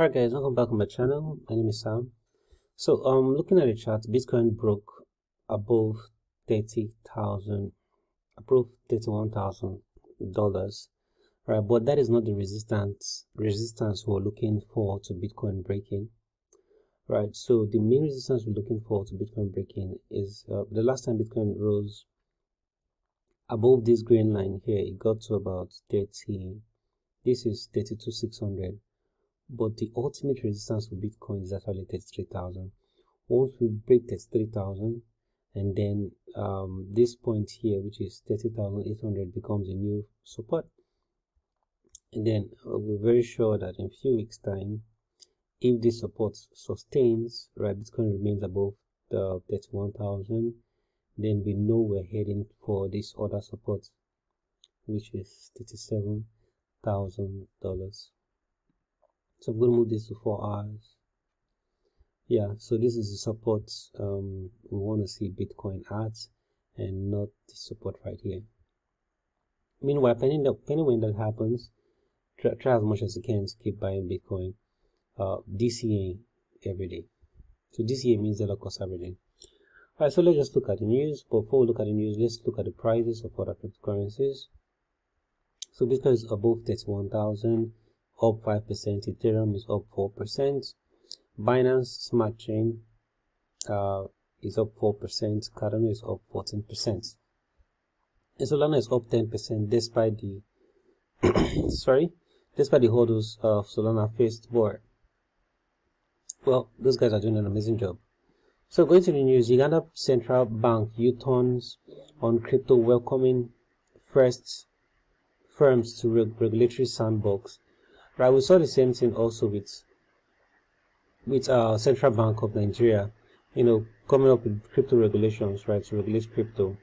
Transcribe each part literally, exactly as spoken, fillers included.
Alright guys, welcome back on my channel. My name is Sam. So um looking at the chart, Bitcoin broke above thirty thousand above thirty one thousand dollars. Right, but that is not the resistance resistance we're looking for to Bitcoin breaking. Right, so the main resistance we're looking for to Bitcoin breaking is uh, the last time Bitcoin rose above this green line here, it got to about thirty. This is thirty-two six hundred. But the ultimate resistance for Bitcoin is actually thirty-three thousand. Once we break thirty-three thousand, and then um, this point here, which is thirty thousand eight hundred, becomes a new support. And then uh, we're very sure that in a few weeks' time, if this support sustains, right, Bitcoin remains above the thirty-one thousand, then we know we're heading for this other support, which is thirty-seven thousand dollars. So I'm going to move this to four hours. Yeah, so this is the support um, we want to see Bitcoin at, and not the support right here. Meanwhile, depending on when that happens, try, try as much as you can to keep buying Bitcoin. Uh, D C A every day. So D C A means dollar cost averaging. Alright, so let's just look at the news. Before we look at the news, let's look at the prices of other cryptocurrencies. So Bitcoin is above thirty-one thousand. Up five percent, Ethereum is up four percent, Binance Smart Chain uh, is up four percent, Cardano is up fourteen percent, and Solana is up ten percent despite the sorry, despite the hurdles of Solana faced. But well, those guys are doing an amazing job. So going to the news, Uganda Central Bank U-turns on crypto, welcoming first firms to reg regulatory sandbox. Right, we saw the same thing also with with our uh, Central Bank of Nigeria, you know, coming up with crypto regulations, right, to regulate crypto.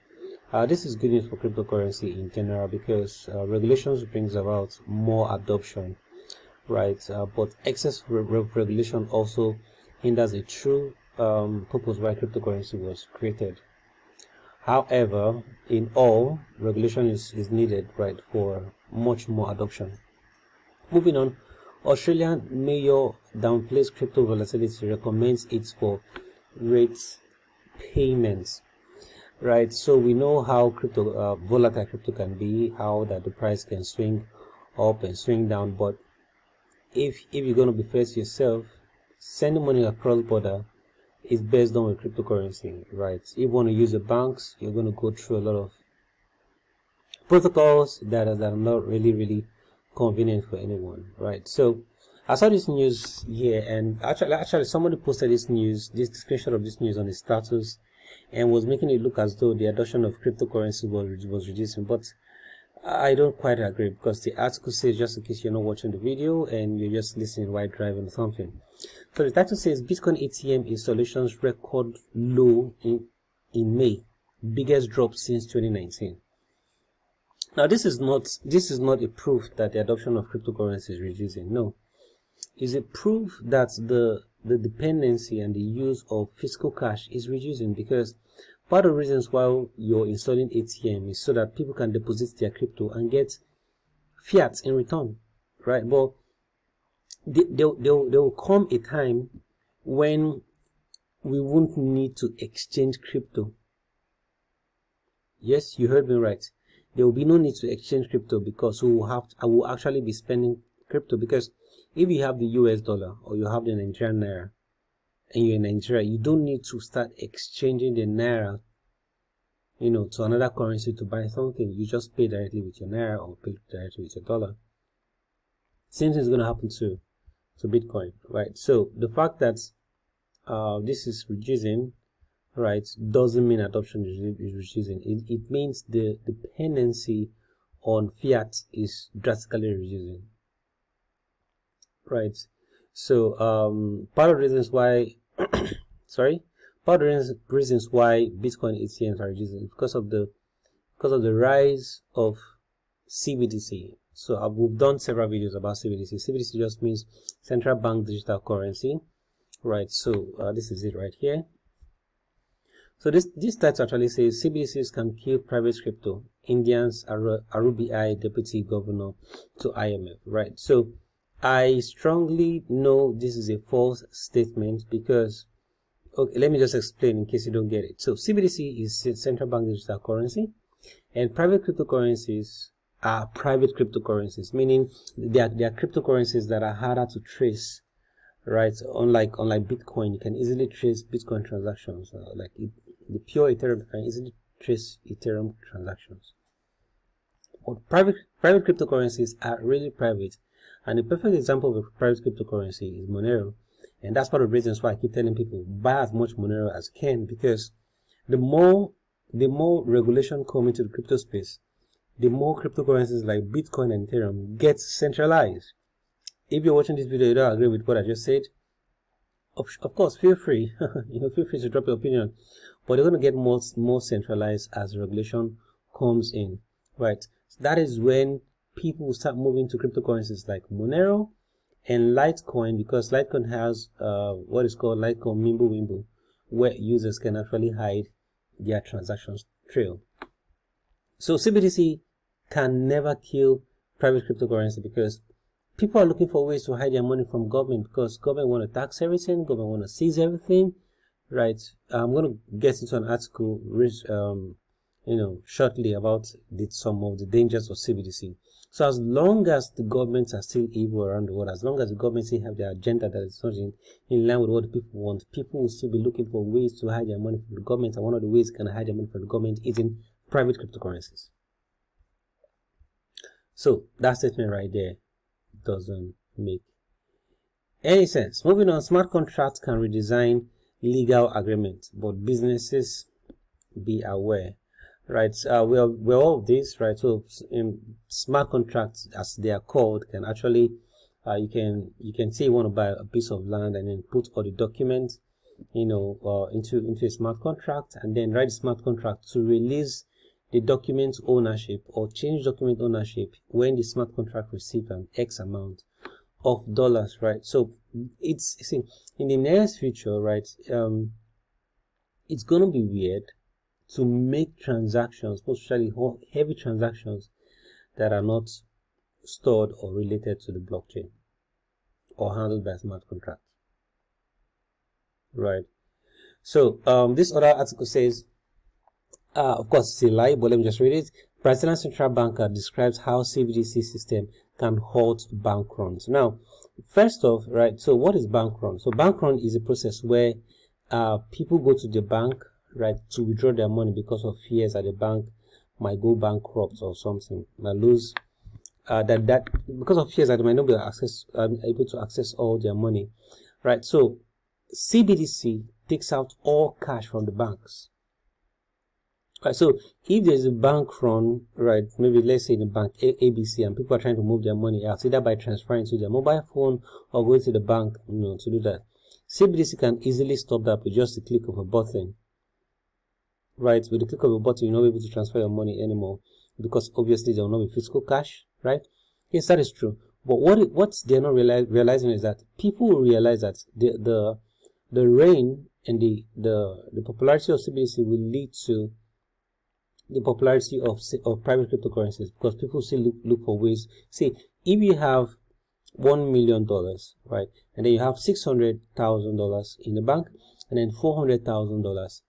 Uh, this is good news for cryptocurrency in general, because uh, regulations brings about more adoption, right? Uh, but excess re re regulation also hinders a true um, purpose why cryptocurrency was created. However, in all, regulation is, is needed, right, for much more adoption. Moving on, Australian mayor downplays crypto volatility, recommends it for rates payments. Right, so we know how crypto uh, volatile crypto can be, how that the price can swing up and swing down. But if if you're going to be faced yourself, sending money across border is best done with cryptocurrency. Right, if you want to use the banks, you're going to go through a lot of protocols that are, that are not really really convenient for anyone, right? So I saw this news here, and actually actually somebody posted this news, this description of this news on his status, and was making it look as though the adoption of cryptocurrency was, was reducing. But I don't quite agree, because the article says, just in case you're not watching the video and you're just listening while driving or something, so the title says Bitcoin A T M installations record low in in May, biggest drop since twenty nineteen. Now this is not this is not a proof that the adoption of cryptocurrency is reducing. No, it's a proof that the the dependency and the use of physical cash is reducing, because part of the reasons why you're installing A T M is so that people can deposit their crypto and get fiat in return, right? But there will come a time when we won't need to exchange crypto. Yes, you heard me right. There will be no need to exchange crypto, because we will have to, I will actually be spending crypto. Because if you have the U S dollar or you have the Nigerian naira and you're in Nigeria, you don't need to start exchanging the naira, you know, to another currency to buy something. You just pay directly with your naira or pay directly with your dollar. Same thing is going to happen to to Bitcoin, right? So the fact that uh, this is reducing, right, doesn't mean adoption is reducing. It, it means the dependency on fiat is drastically reducing, right? So um, part of the reasons why, sorry, part of the reasons why Bitcoin A T Ms are reducing is because of the because of the rise of C B D C. So I've we've done several videos about C B D C. C B D C just means Central Bank Digital Currency, right? So uh, this is it right here. So this this title actually says C B D Cs can kill private crypto. Indians, R B I deputy governor to I M F, right? So I strongly know this is a false statement because, okay, let me just explain in case you don't get it. So C B D C is central bank digital currency, and private cryptocurrencies are private cryptocurrencies, meaning they are, they are cryptocurrencies that are harder to trace, right? Unlike unlike Bitcoin, you can easily trace Bitcoin transactions. Uh, like it, the pure Ethereum, you can easily trace Ethereum transactions. But private private cryptocurrencies are really private. And a perfect example of a private cryptocurrency is Monero. And that's part of the reasons why I keep telling people, buy as much Monero as you can, because the more the more regulation comes into the crypto space, the more cryptocurrencies like Bitcoin and Ethereum get centralized. If you're watching this video, you don't agree with what I just said, of, of course, feel free, you know, feel free to drop your opinion, but they're going to get more, more centralized as regulation comes in, right? So that is when people start moving to cryptocurrencies like Monero and Litecoin, because Litecoin has uh, what is called Litecoin Mimblewimble, where users can actually hide their transactions trail. So C B D C can never kill private cryptocurrency because people are looking for ways to hide their money from government, because government want to tax everything, government want to seize everything, right? I'm going to get into an article, um, you know, shortly about the, some of the dangers of C B D C. So as long as the governments are still evil around the world, as long as the governments still have their agenda that is not in, in line with what people want, people will still be looking for ways to hide their money from the government. And one of the ways you can hide their money from the government is in private cryptocurrencies. So that statement right there doesn't make any sense. Moving on, smart contracts can redesign legal agreements, but businesses, be aware. Right, uh, we are we're all of this, right? So in smart contracts, as they are called, can actually uh, you can you can say you want to buy a piece of land and then put all the documents, you know, uh, into into a smart contract, and then write a smart contract to release the document ownership or change document ownership when the smart contract receives an X amount of dollars, right? So it's see, in the nearest future, right? Um, it's gonna be weird to make transactions, especially heavy transactions that are not stored or related to the blockchain or handled by smart contracts, right? So um, this other article says, uh, of course it's a lie, but let me just read it. Brazilian central banker describes how C B D C system can halt bank runs. Now, first off, right, so what is bank run? So bank run is a process where uh, people go to the bank, right, to withdraw their money because of fears that the bank might go bankrupt or something, might lose uh, that that because of fears that they might not be access, um, able to access all their money, right? So C B D C takes out all cash from the banks. Right, so if there's a bank run, right, maybe let's say in the bank A B C, and people are trying to move their money out either by transferring to their mobile phone or going to the bank, you know, to do that, C B D C can easily stop that with just a click of a button. Right, with the click of a button, you're not able to transfer your money anymore because obviously there will not be physical cash, right? Yes, that is true. But what what they're not realize, realizing is that people will realize that the the the reign and the the the popularity of C B D C will lead to the popularity of of private cryptocurrencies, because people still look look for ways. See, if you have one million dollars, right, and then you have six hundred thousand dollars in the bank, and then four hundred thousand dollars.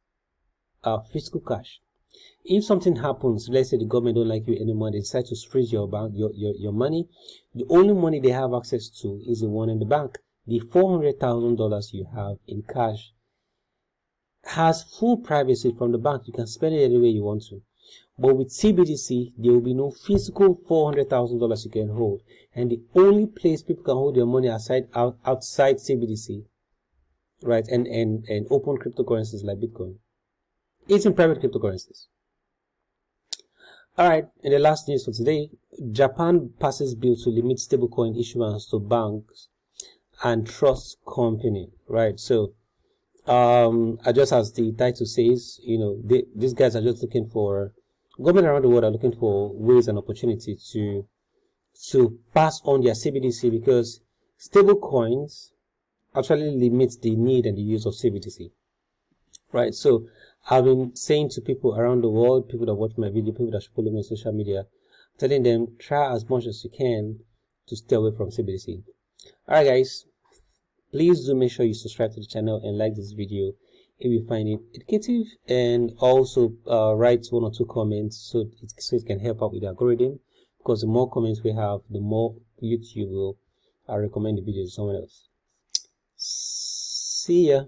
Uh, physical cash. If something happens, let's say the government don't like you anymore, they decide to freeze your bank, your, your your money. The only money they have access to is the one in the bank. The four hundred thousand dollars you have in cash has full privacy from the bank. You can spend it any way you want to. But with C B D C, there will be no physical four hundred thousand dollars you can hold, and the only place people can hold their money aside out, outside C B D C, right? And and and open cryptocurrencies like Bitcoin. It's in private cryptocurrencies. All right, in the last news for today, Japan passes bill to limit stablecoin issuance to banks and trust company, right? So, um, just as the title says, you know, they, these guys are just looking for, government around the world are looking for ways and opportunity to, to pass on their C B D C, because stablecoins actually limit the need and the use of C B D C, right? So, I've been saying to people around the world, people that watch my video, people that follow me on social media, telling them, try as much as you can to stay away from C B D C. Alright guys, please do make sure you subscribe to the channel and like this video if you find it educative, and also uh, write one or two comments so it, so it can help out with the algorithm, because the more comments we have, the more YouTube will uh, recommend the video to someone else. See ya.